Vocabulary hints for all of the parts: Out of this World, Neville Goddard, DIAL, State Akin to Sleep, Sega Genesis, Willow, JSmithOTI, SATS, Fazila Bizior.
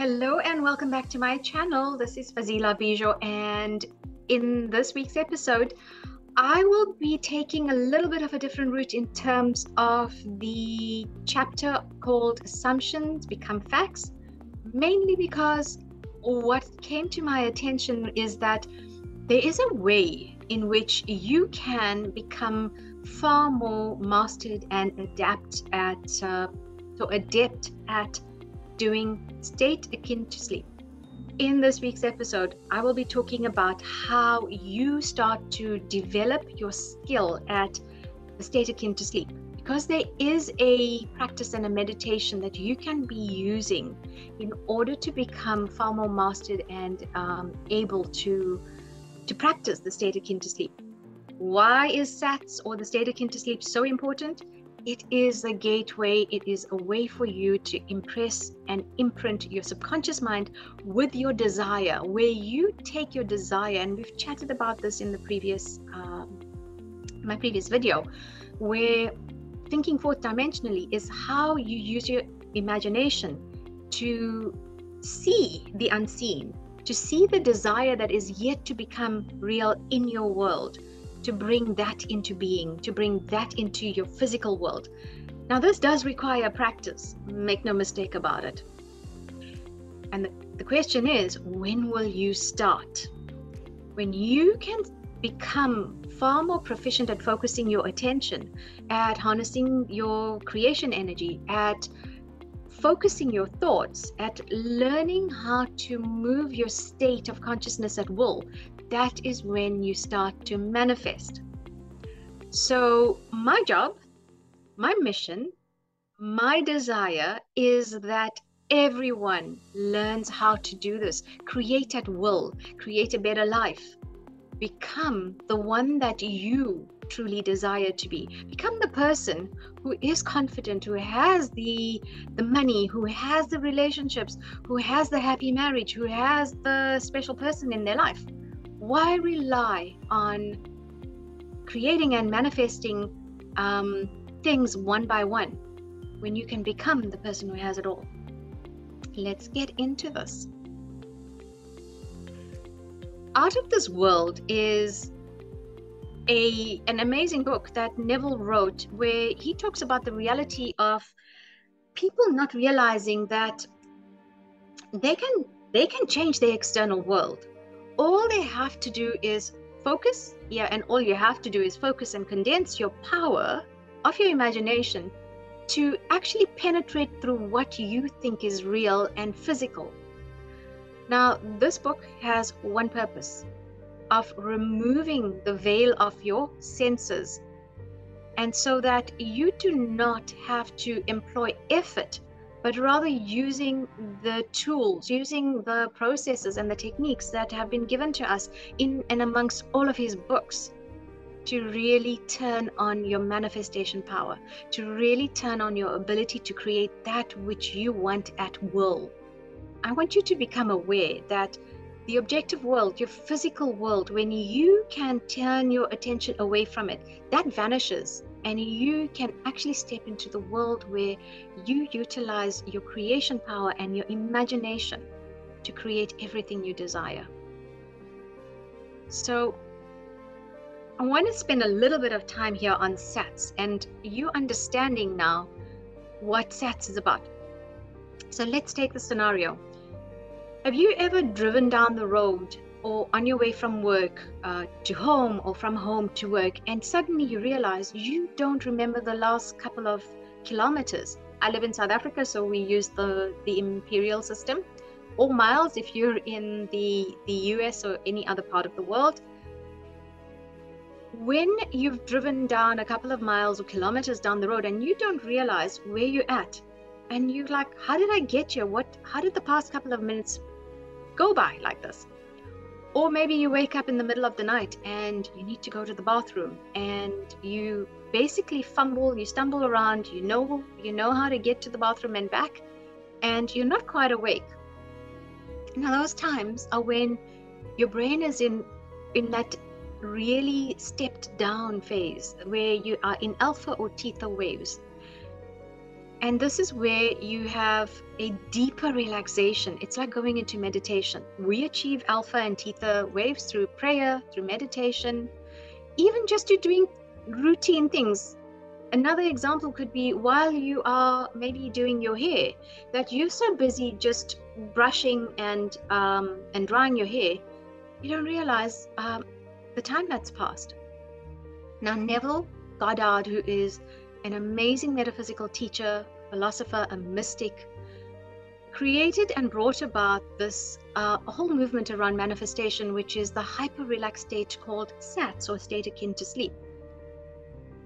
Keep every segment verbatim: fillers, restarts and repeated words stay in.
Hello and welcome back to my channel. This is Fazila Bizior, and in this week's episode I will be taking a little bit of a different route in terms of the chapter called Assumptions Become Facts, mainly because what came to my attention is that there is a way in which you can become far more mastered and adept at uh, so adept at doing state akin to sleep. In this week's episode, I will be talking about how you start to develop your skill at the state akin to sleep, because there is a practice and a meditation that you can be using in order to become far more mastered and um, able to to practice the state akin to sleep. Why is SATS or the state akin to sleep so important? It is a gateway, it is a way for you to impress and imprint your subconscious mind with your desire, where you take your desire, and we've chatted about this in the previous, um, my previous video, where thinking fourth dimensionally is how you use your imagination to see the unseen, to see the desire that is yet to become real in your world, to bring that into being, to bring that into your physical world. Now, this does require practice, make no mistake about it. And the, the question is, when will you start? When you can become far more proficient at focusing your attention, at harnessing your creation energy, at focusing your thoughts, at learning how to move your state of consciousness at will, that is when you start to manifest. So my job, my mission, my desire is that everyone learns how to do this, create at will, create a better life, become the one that you truly desire to be, become the person who is confident, who has the the money, who has the relationships, who has the happy marriage, who has the special person in their life. Why rely on creating and manifesting um, things one by one when you can become the person who has it all? Let's get into this. Out of This World is a an amazing book that Neville wrote, where he talks about the reality of people not realizing that they can they can change their external world. All they have to do is focus, yeah, and all you have to do is focus and condense your power of your imagination to actually penetrate through what you think is real and physical. Now, this book has one purpose of removing the veil of your senses, and so that you do not have to employ effort, but rather using the tools, using the processes and the techniques that have been given to us in and amongst all of his books, to really turn on your manifestation power, to really turn on your ability to create that which you want at will. I want you to become aware that the objective world, your physical world, when you can turn your attention away from it, that vanishes. And you can actually step into the world where you utilize your creation power and your imagination to create everything you desire. So I want to spend a little bit of time here on SATS and you understanding now what SATS is about. So let's take the scenario. Have you ever driven down the road or on your way from work uh, to home, or from home to work, and suddenly you realize you don't remember the last couple of kilometers? I live in South Africa, so we use the, the imperial system, or miles if you're in the, the U S or any other part of the world. When you've driven down a couple of miles or kilometers down the road and you don't realize where you're at, and you're like, how did I get here? What? How did the past couple of minutes go by like this? Or maybe you wake up in the middle of the night and you need to go to the bathroom, and you basically fumble, you stumble around, you know, you know how to get to the bathroom and back, and you're not quite awake. Now, those times are when your brain is in, in that really stepped down phase where you are in alpha or theta waves. And this is where you have a deeper relaxation. It's like going into meditation. We achieve alpha and theta waves through prayer, through meditation, even just through doing routine things. Another example could be while you are maybe doing your hair, that you're so busy just brushing and, um, and drying your hair, you don't realize um, the time that's passed. Now, Neville Goddard, who is an amazing metaphysical teacher, philosopher, a mystic, created and brought about this uh, whole movement around manifestation, which is the hyper-relaxed state called SATS, or state akin to sleep.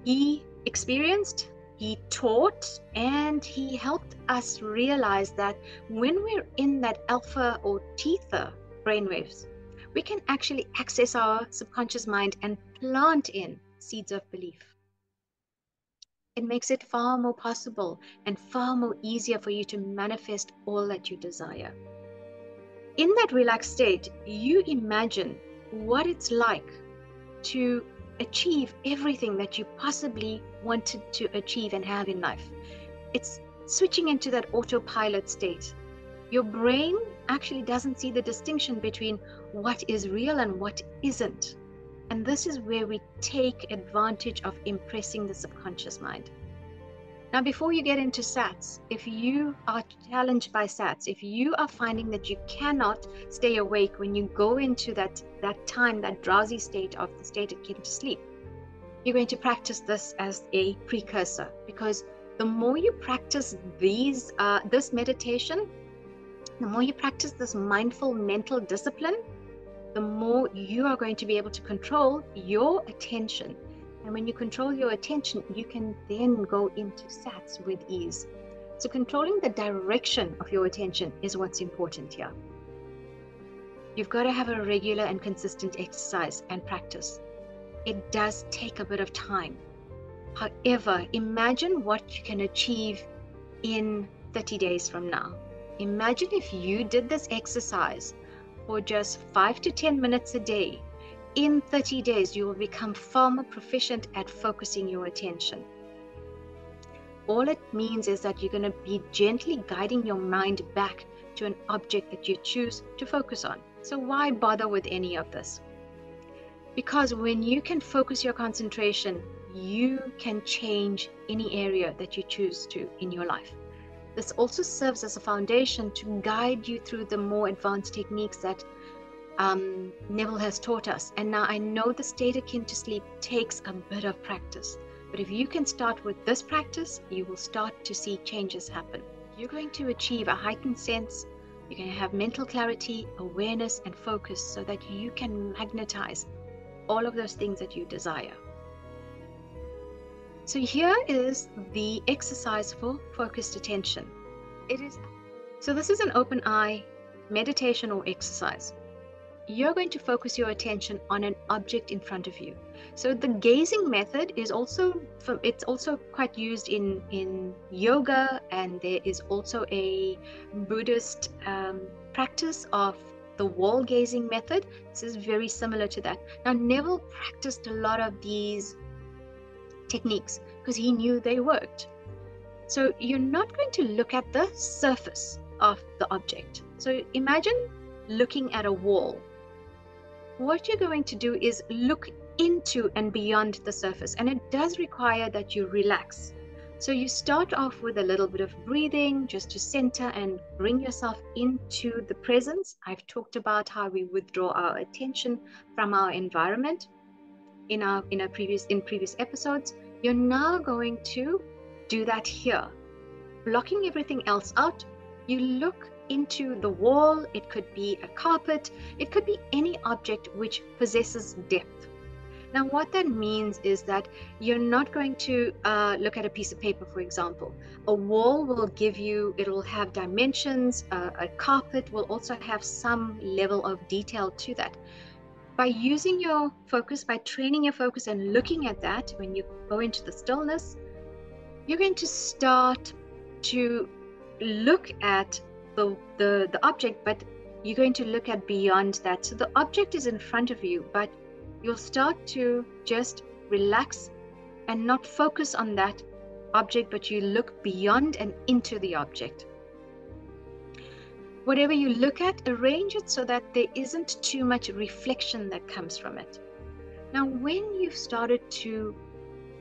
He experienced, he taught, and he helped us realize that when we're in that alpha or theta brainwaves, we can actually access our subconscious mind and plant in seeds of belief. It makes it far more possible and far more easier for you to manifest all that you desire. In that relaxed state, you imagine what it's like to achieve everything that you possibly wanted to achieve and have in life. It's switching into that autopilot state. Your brain actually doesn't see the distinction between what is real and what isn't. And this is where we take advantage of impressing the subconscious mind. Now, before you get into SATS, if you are challenged by SATS, if you are finding that you cannot stay awake when you go into that, that time, that drowsy state of the state akin to sleep, you're going to practice this as a precursor, because the more you practice these, uh, this meditation, the more you practice this mindful mental discipline, the more you are going to be able to control your attention. And when you control your attention, you can then go into SATS with ease. So controlling the direction of your attention is what's important here. You've got to have a regular and consistent exercise and practice. It does take a bit of time. However, imagine what you can achieve in thirty days from now. Imagine if you did this exercise for just five to ten minutes a day. In thirty days, you will become far more proficient at focusing your attention. All it means is that you're going to be gently guiding your mind back to an object that you choose to focus on. So why bother with any of this? Because when you can focus your concentration, you can change any area that you choose to in your life. This also serves as a foundation to guide you through the more advanced techniques that um, Neville has taught us. And now I know the state akin to sleep takes a bit of practice, but if you can start with this practice, you will start to see changes happen. You're going to achieve a heightened sense, you're going to have mental clarity, awareness, and focus so that you can magnetize all of those things that you desire. So here is the exercise for focused attention. It is so this is an open eye meditation or exercise. You're going to focus your attention on an object in front of you. So the gazing method is also it's also quite used in in yoga, and there is also a Buddhist um, practice of the wall gazing method. This is very similar to that. Now, Neville practiced a lot of these techniques because he knew they worked. So you're not going to look at the surface of the object. So imagine looking at a wall. What you're going to do is look into and beyond the surface, and it does require that you relax. So you start off with a little bit of breathing just to center and bring yourself into the presence. I've talked about how we withdraw our attention from our environment in our in our previous in previous episodes. You're now going to do that here, blocking everything else out. You look into the wall. It could be a carpet, it could be any object which possesses depth. Now what that means is that you're not going to uh, look at a piece of paper, for example. A wall will give you, it will have dimensions, uh, a carpet will also have some level of detail to that. By using your focus, by training your focus and looking at that, when you go into the stillness, you're going to start to look at the, the, the object, but you're going to look at beyond that. So the object is in front of you, but you'll start to just relax and not focus on that object, but you look beyond and into the object. Whatever you look at, arrange it so that there isn't too much reflection that comes from it. Now, when you've started to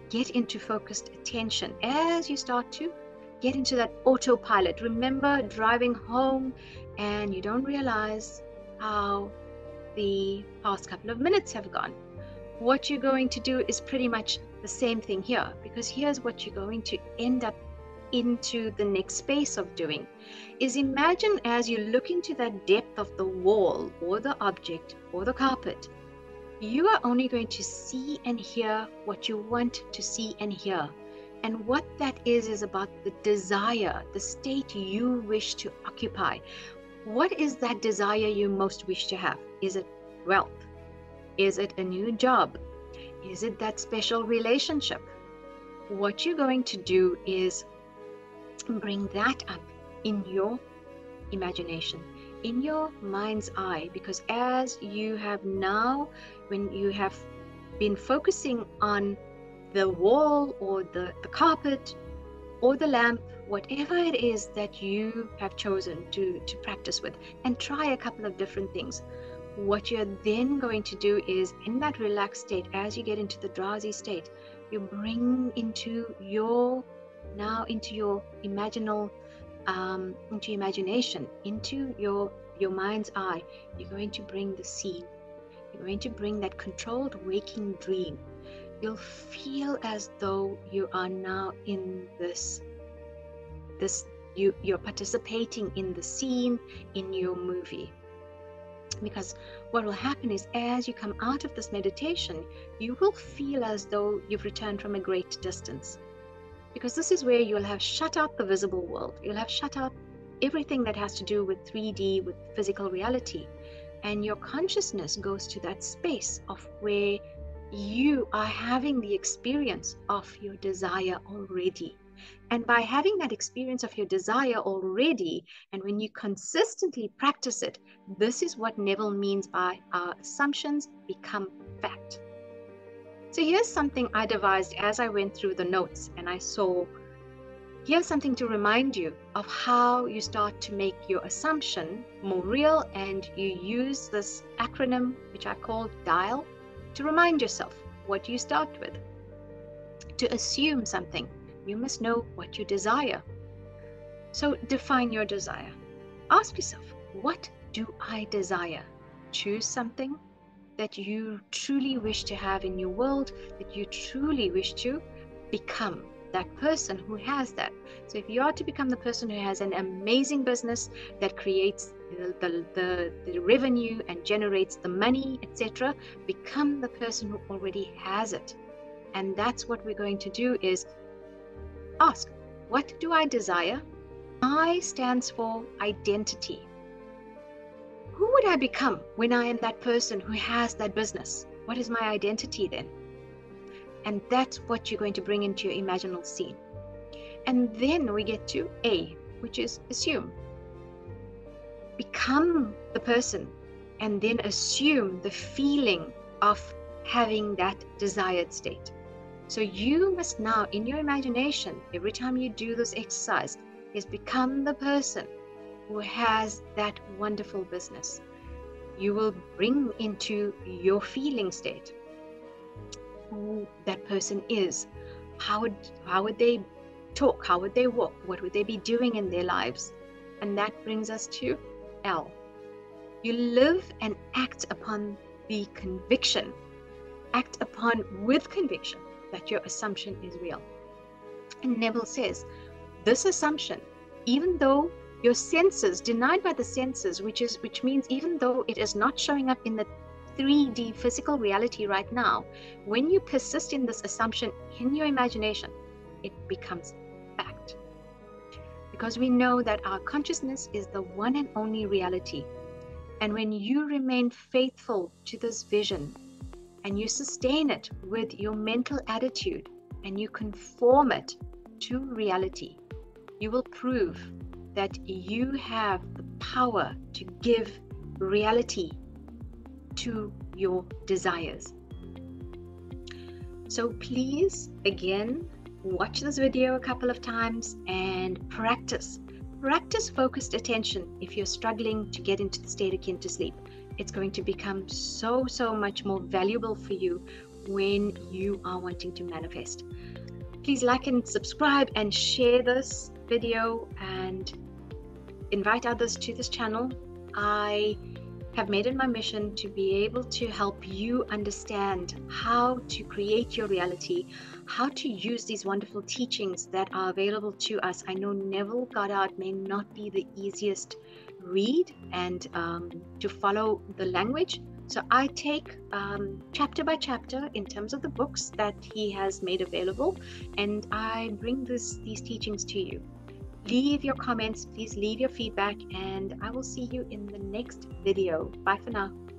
get into focused attention, as you start to get into that autopilot, remember driving home and you don't realize how the past couple of minutes have gone. What you're going to do is pretty much the same thing here, because here's what you're going to end up into the next space of doing, is imagine as you look into that depth of the wall or the object or the carpet, you are only going to see and hear what you want to see and hear. And what that is, is about the desire, the state you wish to occupy. What is that desire you most wish to have? Is it wealth? Is it a new job? Is it that special relationship? What you're going to do is bring that up in your imagination, in your mind's eye, because as you have now, when you have been focusing on the wall or the, the carpet or the lamp, whatever it is that you have chosen to, to practice with, and try a couple of different things. What you're then going to do is, in that relaxed state, as you get into the drowsy state, you bring into your, now into your imaginal, um, into imagination, into your, your mind's eye, you're going to bring the scene. You're going to bring that controlled waking dream. You'll feel as though you are now in this, this you, you're participating in the scene in your movie. Because what will happen is, as you come out of this meditation, you will feel as though you've returned from a great distance. Because this is where you'll have shut out the visible world. You'll have shut out everything that has to do with three D, with physical reality. And your consciousness goes to that space of where you are having the experience of your desire already. And by having that experience of your desire already, and when you consistently practice it, this is what Neville means by our assumptions become fact. So here's something I devised as I went through the notes, and I saw, here's something to remind you of how you start to make your assumption more real, and you use this acronym, which I call DIAL, to remind yourself what you start with. To assume something, you must know what you desire. So define your desire. Ask yourself, what do I desire? Choose something that you truly wish to have in your world, that you truly wish to become that person who has that. So if you are to become the person who has an amazing business that creates the, the, the, the revenue and generates the money, et cetera, become the person who already has it. And that's what we're going to do is ask, what do I desire? I stands for identity. Who would I become when I am that person who has that business? What is my identity then? And that's what you're going to bring into your imaginal scene. And then we get to A, which is assume. Become the person and then assume the feeling of having that desired state. So you must now, in your imagination, every time you do this exercise, is become the person who has that wonderful business. You will bring into your feeling state who that person is. How would, how would they talk? How would they walk? What would they be doing in their lives? And that brings us to L. You live and act upon the conviction. Act upon with conviction that your assumption is real. And Neville says, this assumption, even though your senses, denied by the senses, which is which means even though it is not showing up in the three D physical reality right now, when you persist in this assumption in your imagination, it becomes fact. Because we know that our consciousness is the one and only reality. And when you remain faithful to this vision and you sustain it with your mental attitude and you conform it to reality, you will prove that you have the power to give reality to your desires. So please, again, watch this video a couple of times and practice. Practice focused attention if you're struggling to get into the state akin to sleep. It's going to become so, so much more valuable for you when you are wanting to manifest. Please like and subscribe and share this video and invite others to this channel. I have made it my mission to be able to help you understand how to create your reality, how to use these wonderful teachings that are available to us. I know Neville Goddard may not be the easiest read and um, to follow the language. So I take um, chapter by chapter in terms of the books that he has made available, and I bring this, these teachings to you. Leave your comments, please leave your feedback, and I will see you in the next video. Bye for now.